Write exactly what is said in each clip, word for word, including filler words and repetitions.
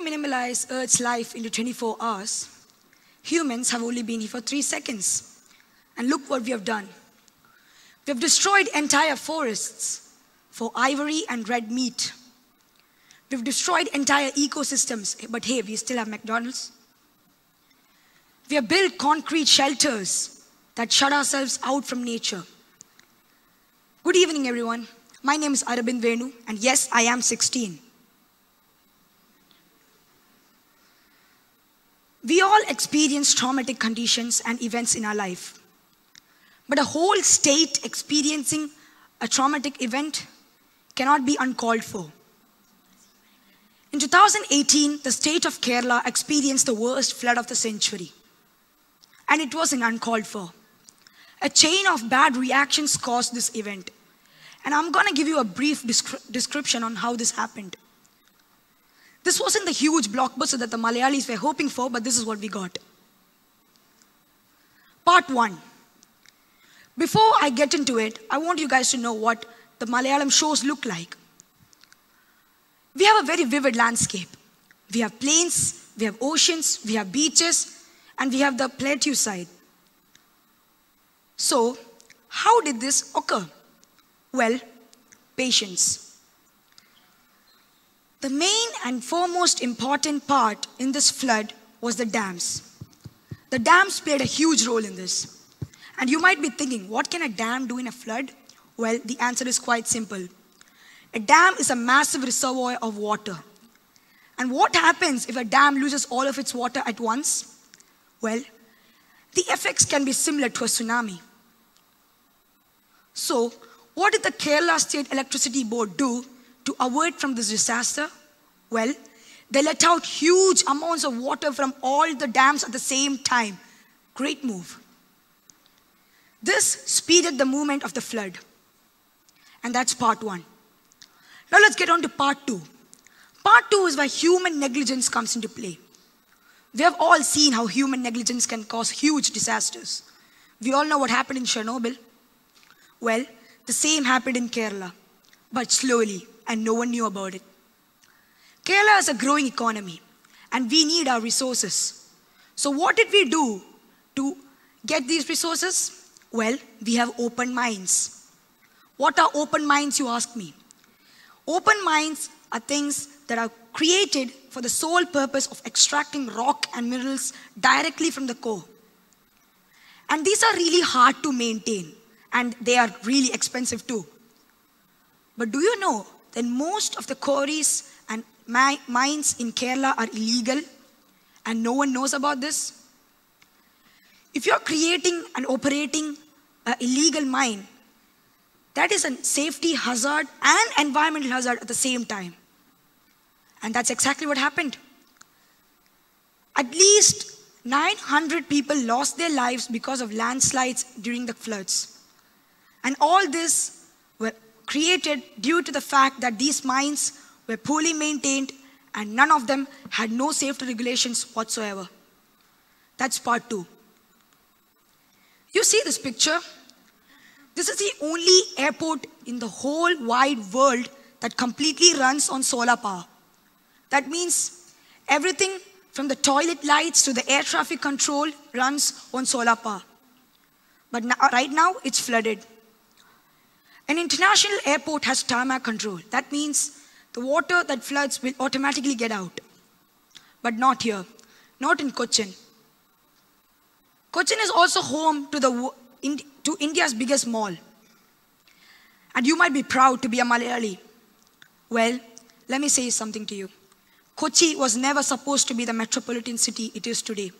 To minimize Earth's life into twenty-four hours, humans have only been here for three seconds. And look what we have done. We have destroyed entire forests for ivory and red meat. We've destroyed entire ecosystems, but hey, we still have McDonald's. We have built concrete shelters that shut ourselves out from nature. Good evening, everyone. My name is Aurobind Venu, and yes, I am sixteen. We all experience traumatic conditions and events in our life. But a whole state experiencing a traumatic event cannot be uncalled for. In two thousand eighteen, the state of Kerala experienced the worst flood of the century. And it wasn't uncalled for. A chain of bad reactions caused this event. And I'm going to give you a brief descri- description on how this happened. This wasn't the huge blockbuster that the Malayalis were hoping for, but this is what we got. Part one. Before I get into it, I want you guys to know what the Malayalam shows look like. We have a very vivid landscape. We have plains, we have oceans, we have beaches, and we have the plateau side. So, how did this occur? Well, patience. The main and foremost important part in this flood was the dams. The dams played a huge role in this. And you might be thinking, what can a dam do in a flood? Well, the answer is quite simple. A dam is a massive reservoir of water. And what happens if a dam loses all of its water at once? Well, the effects can be similar to a tsunami. So, what did the Kerala State Electricity Board do to avert from this disaster? Well, they let out huge amounts of water from all the dams at the same time. Great move. This speeded the movement of the flood. And that's part one. Now let's get on to part two. Part two is where human negligence comes into play. We have all seen how human negligence can cause huge disasters. We all know what happened in Chernobyl. Well, the same happened in Kerala, but slowly, and no one knew about it. Kerala is a growing economy, and we need our resources. So what did we do to get these resources? Well, we have open mines. What are open mines, you ask me? Open mines are things that are created for the sole purpose of extracting rock and minerals directly from the core. And these are really hard to maintain, and they are really expensive too. But do you know that most of the quarries and mines in Kerala are illegal, and no one knows about this? If you're creating and operating an illegal mine, that is a safety hazard and environmental hazard at the same time. And that's exactly what happened. At least nine hundred people lost their lives because of landslides during the floods. And all this were created due to the fact that these mines were poorly maintained and none of them had no safety regulations whatsoever. That's part two. You see this picture? This is the only airport in the whole wide world that completely runs on solar power. That means everything from the toilet lights to the air traffic control runs on solar power. But now, right now, it's flooded. An international airport has tarmac control. That means the water that floods will automatically get out. But not here, not in Kochi. Kochi is also home to the to India's biggest mall. And you might be proud to be a Malayali. Well, let me say something to you. Kochi was never supposed to be the metropolitan city it is today.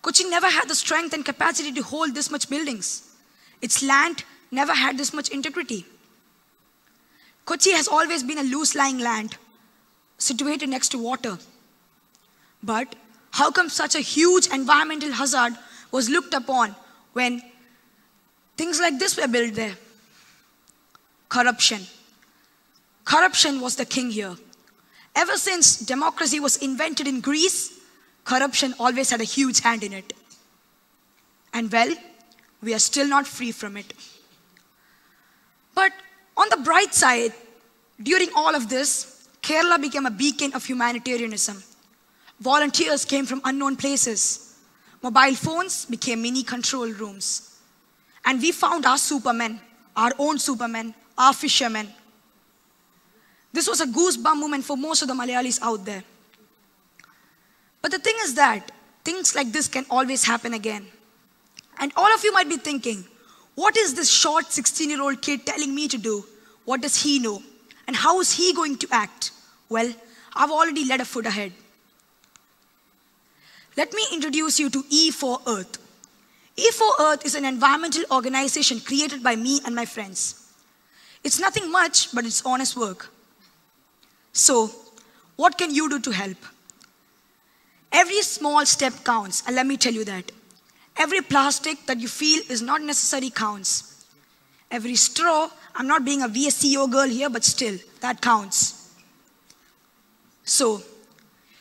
Kochi never had the strength and capacity to hold this much buildings. Its land never had this much integrity. Kochi has always been a loose-lying land, situated next to water. But how come such a huge environmental hazard was looked upon when things like this were built there? Corruption. Corruption was the king here. Ever since democracy was invented in Greece, corruption always had a huge hand in it. And well, we are still not free from it. But on the bright side, during all of this, Kerala became a beacon of humanitarianism. Volunteers came from unknown places. Mobile phones became mini control rooms. And we found our supermen, our own supermen, our fishermen. This was a goosebump moment for most of the Malayalis out there. But the thing is that things like this can always happen again. And all of you might be thinking, what is this short sixteen-year-old kid telling me to do? What does he know? And how is he going to act? Well, I've already led a foot ahead. Let me introduce you to E four Earth. E four Earth is an environmental organization created by me and my friends. It's nothing much, but it's honest work. So, what can you do to help? Every small step counts, and let me tell you that. Every plastic that you feel is not necessary counts. Every straw, I'm not being a V S C O girl here, but still, that counts. So,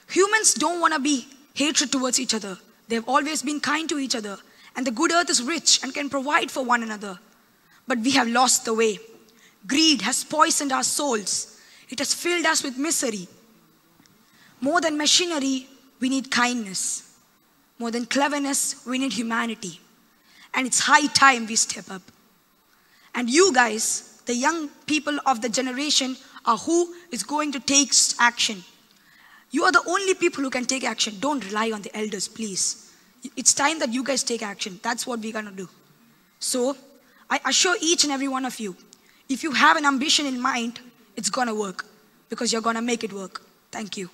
humans don't want to be hatred towards each other. They've always been kind to each other. And the good earth is rich and can provide for one another. But we have lost the way. Greed has poisoned our souls. It has filled us with misery. More than machinery, we need kindness. More than cleverness, we need humanity. And it's high time we step up. And you guys, the young people of the generation, are who is going to take action. You are the only people who can take action. Don't rely on the elders, please. It's time that you guys take action. That's what we're going to do. So, I assure each and every one of you, if you have an ambition in mind, it's going to work because you're going to make it work. Thank you.